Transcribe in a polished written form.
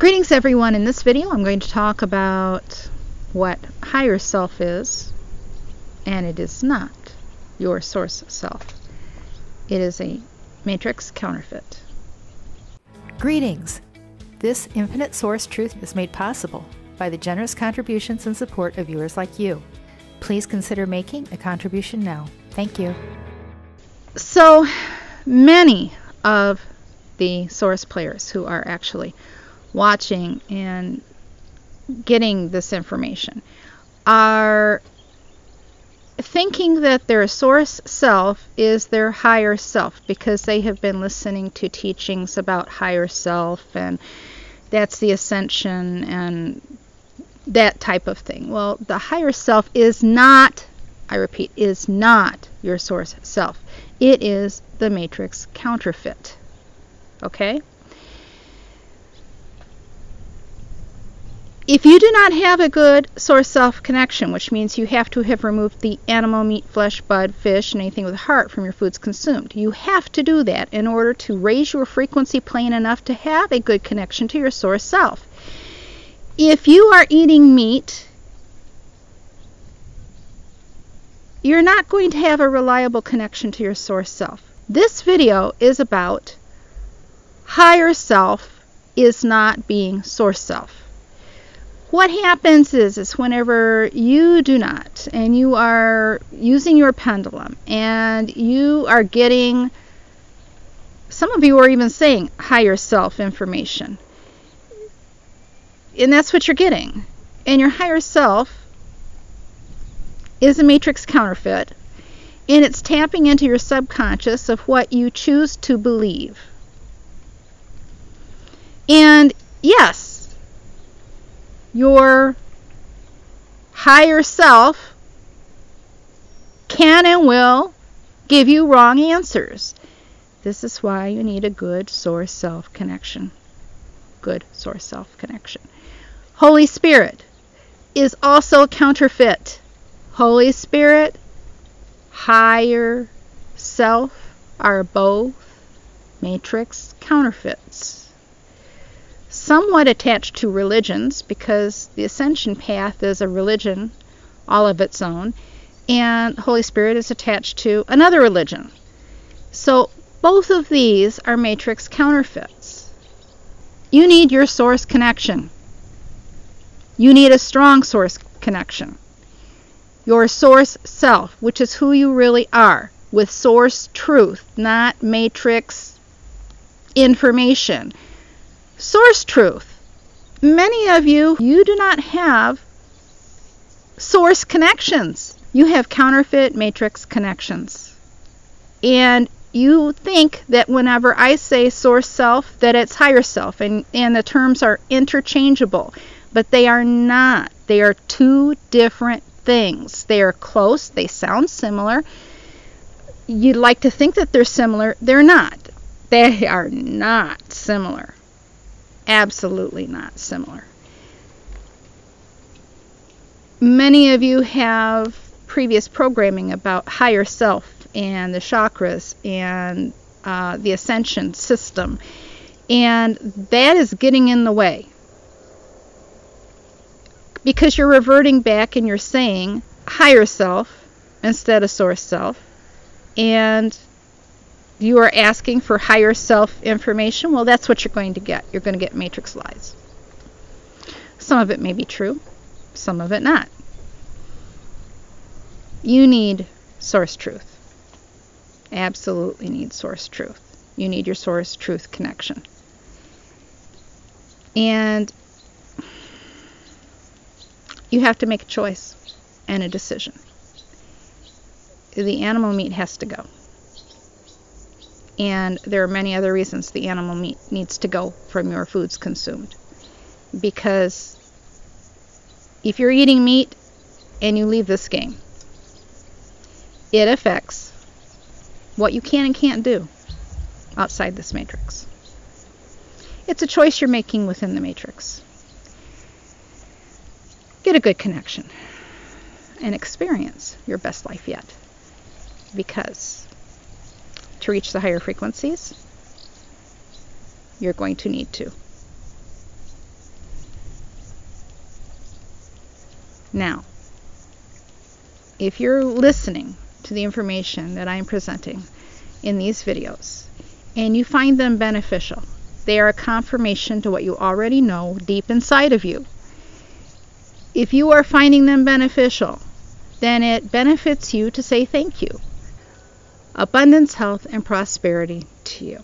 Greetings everyone. In this video I'm going to talk about what higher self is, and it is not your source self. It is a matrix counterfeit. Greetings. This infinite source truth is made possible by the generous contributions and support of viewers like you. Please consider making a contribution now. Thank you. So many of the source players who are actually watching and getting this information are thinking that their source self is their higher self because they have been listening to teachings about higher self and that's the ascension and that type of thing. Well, the higher self is not, I repeat, is not your source self. It is the matrix counterfeit. Okay? If you do not have a good source self connection, which means you have to have removed the animal, meat, flesh, blood, fish, and anything with heart from your foods consumed. You have to do that in order to raise your frequency plane enough to have a good connection to your source self. If you are eating meat, you're not going to have a reliable connection to your source self. This video is about higher self is not being source self. What happens is whenever you do not, and you are using your pendulum, and you are getting, some of you are even saying higher self information, and that's what you're getting. And your higher self is a matrix counterfeit, and it's tapping into your subconscious of what you choose to believe. And yes, your higher self can and will give you wrong answers. This is why you need a good source self connection. Good source self connection. Holy Spirit is also counterfeit. Holy Spirit, higher self are both matrix counterfeits. Somewhat attached to religions, because the ascension path is a religion all of its own, and Holy Spirit is attached to another religion. So both of these are matrix counterfeits. You need your source connection. You need a strong source connection. Your source self, which is who you really are, with source truth, not matrix information. Source truth. Many of you, you do not have source connections. You have counterfeit matrix connections. And you think that whenever I say source self, that it's higher self, and the terms are interchangeable, but they are not. They are two different things. They are close. They sound similar. You'd like to think that they're similar. They're not. They are not similar. Absolutely not similar. Many of you have previous programming about higher self and the chakras and the ascension system, and that is getting in the way because you're reverting back and you're saying higher self instead of source self, and you are asking for higher self information. Well, that's what you're going to get. You're going to get matrix lies. Some of it may be true, some of it not. You need source truth. Absolutely need source truth. You need your source truth connection. And you have to make a choice and a decision. The animal meat has to go. And there are many other reasons the animal meat needs to go from your foods consumed. Because if you're eating meat and you leave this game, it affects what you can and can't do outside this matrix. It's a choice you're making within the matrix. Get a good connection and experience your best life yet. Because to reach the higher frequencies, you're going to need to Now, if you're listening to the information that I'm presenting in these videos and you find them beneficial, they are a confirmation to what you already know deep inside of you. If you are finding them beneficial, then it benefits you to say thank you. Abundance, health, and prosperity to you.